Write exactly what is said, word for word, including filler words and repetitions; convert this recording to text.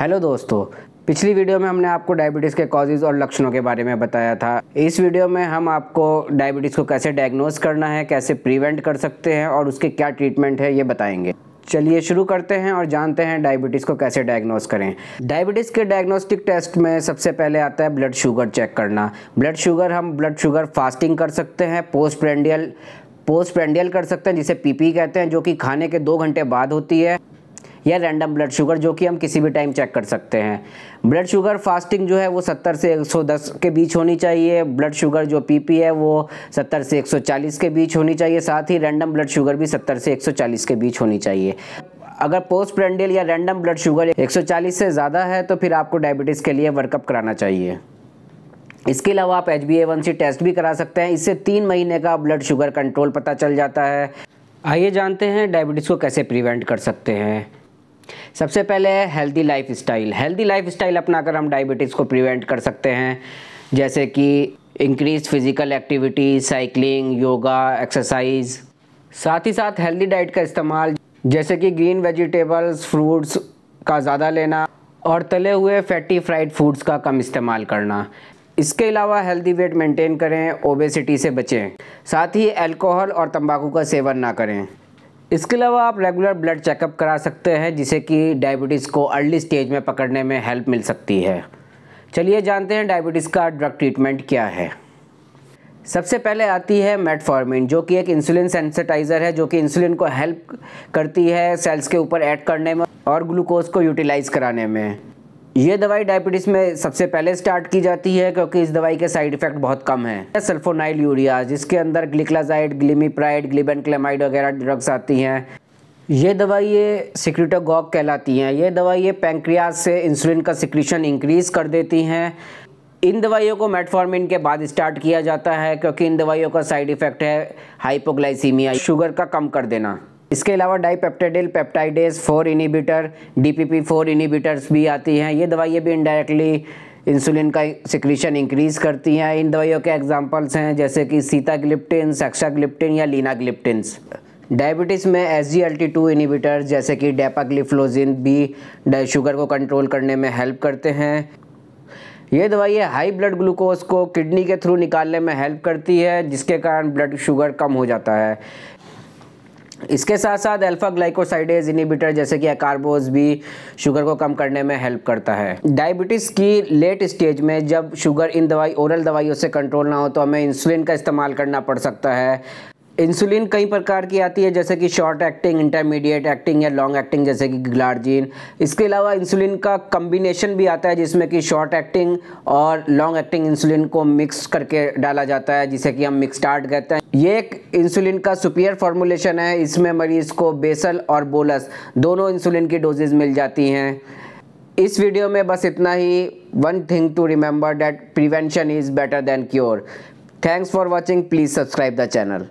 Hello दोस्तों, पिछली video में हमने आपको डायबिटीज़ के कॉजेज़ और लक्षणों के बारे में बताया था। इस वीडियो में हम आपको डायबिटीज़ को कैसे डायग्नोज करना है, कैसे प्रिवेंट कर सकते हैं और उसके क्या ट्रीटमेंट है ये बताएंगे। चलिए शुरू करते हैं और जानते हैं डायबिटीज़ को कैसे डायग्नोज करें। डायबिटीज़ के डायग्नोस्टिक टेस्ट में सबसे पहले आता है ब्लड शुगर चेक करना। ब्लड शुगर हम ब्लड शुगर फास्टिंग कर सकते हैं, पोस्ट पेरियडल पोस्ट पेरियडल कर सकते हैं जिसे पीपी कहते हैं, जो कि खाने के दो घंटे बाद होती है, या रैंडम ब्लड शुगर जो कि हम किसी भी टाइम चेक कर सकते हैं। ब्लड शुगर फास्टिंग जो है वो सत्तर से एक सौ दस के बीच होनी चाहिए। ब्लड शुगर जो पीपी है वो सत्तर से एक सौ चालीस के बीच होनी चाहिए। साथ ही रैंडम ब्लड शुगर भी सत्तर से एक सौ चालीस के बीच होनी चाहिए। अगर पोस्ट पेरियडल या रैंडम ब्लड शुगर एक सौ चालीस से ज़्यादा है तो फिर आपको डायबिटीज़ के लिए वर्कअप कराना चाहिए। इसके अलावा आप H B A one C test भी करा सकते हैं, इससे तीन महीने का ब्लड शुगर कंट्रोल पता चल जाता है। आइए जानते हैं डायबिटीज़ को कैसे प्रिवेंट कर सकते हैं। सबसे पहले है healthy life style. Healthy life style अपनाकर हम डायबिटीज़ को प्रिवेंट कर सकते हैं, जैसे कि increase physical activity, cycling, yoga, exercise. साथ ही साथ हेल्दी डाइट का इस्तेमाल, जैसे कि ग्रीन वेजिटेबल्स, फ्रूट्स का ज़्यादा लेना और तले हुए फैटी फ्राइड फूड्स का कम इस्तेमाल करना। इसके अलावा हेल्दी वेट मेंटेन करें, ओबेसिटी से बचें, साथ ही अल्कोहल और तंबाकू का सेवन ना करें। इसके अलावा आप रेगुलर ब्लड चेकअप करा सकते हैं, जिससे कि डायबिटीज़ को अर्ली स्टेज में पकड़ने में हेल्प मिल सकती है। चलिए जानते हैं डायबिटीज़ का ड्रग ट्रीटमेंट क्या है। सबसे पहले आती है मेटफॉर्मिन, जो कि एक इंसुलिन सेंसिटाइज़र है, जो कि इंसुलिन को हेल्प करती है सेल्स के ऊपर ऐड करने में और ग्लूकोज को यूटिलाइज़ कराने में। ये दवाई डायबिटीज़ में सबसे पहले स्टार्ट की जाती है क्योंकि इस दवाई के साइड इफ़ेक्ट बहुत कम हैं। सल्फोनाइलयूरिया, जिसके अंदर ग्लिक्लाजाइड, ग्लिमेपिराइड, ग्लिबेनक्लेमाइड वगैरह ड्रग्स आती हैं। ये दवाई ये सिक्रेटोगॉग कहलाती हैं। ये दवाई ये पैंक्रियाज से इंसुलिन का सिक्रीशन इंक्रीज़ कर देती हैं। इन दवाइयों को मेटफॉर्मिन के बाद स्टार्ट किया जाता है क्योंकि इन दवाइयों का साइड इफ़ेक्ट है हाइपोग्लाइसीमिया, शुगर का कम कर देना। इसके अलावा dipeptidyl peptidase four inhibitor, D P P four inhibitors भी आती हैं। ये दवाइयाँ भी इनडायरेक्टली इंसुलिन का सिक्रीशन इंक्रीज़ करती हैं। इन दवाइयों के एग्जांपल्स हैं जैसे कि सीताग्लिप्टिन, एक्साग्लिप्टिन या लीनाग्लिप्टिन। डायबिटीज़ में S G L T two inhibitors जैसे कि डेपाग्लिफ्लोजिन भी शुगर को कंट्रोल करने में हेल्प करते हैं। ये दवाइयाँ हाई ब्लड ग्लूकोज को किडनी के थ्रू निकालने में हेल्प करती है, जिसके कारण ब्लड शुगर कम हो जाता है। इसके साथ साथ अल्फा ग्लाइकोसाइडेज इनिबिटर जैसे कि अकारबोज भी शुगर को कम करने में हेल्प करता है। डायबिटीज़ की लेट स्टेज में जब शुगर इन दवाई ओरल दवाइयों से कंट्रोल ना हो तो हमें इंसुलिन का इस्तेमाल करना पड़ सकता है। इंसुलिन कई प्रकार की आती है, जैसे कि शॉर्ट एक्टिंग, इंटरमीडिएट एक्टिंग या लॉन्ग एक्टिंग, जैसे कि ग्लार्जिन। इसके अलावा इंसुलिन का कम्बिनेशन भी आता है, जिसमें कि शॉर्ट एक्टिंग और लॉन्ग एक्टिंग इंसुलिन को मिक्स करके डाला जाता है, जिसे कि हम मिक्सटार्ट कहते हैं। ये एक इंसुलिन का सुपीरियर फॉर्मुलेशन है। इसमें मरीज़ को बेसल और बोलस दोनों इंसुलिन की डोजेज मिल जाती हैं। इस वीडियो में बस इतना ही। One thing to remember, that prevention is better than cure. Thanks for watching, please subscribe the channel.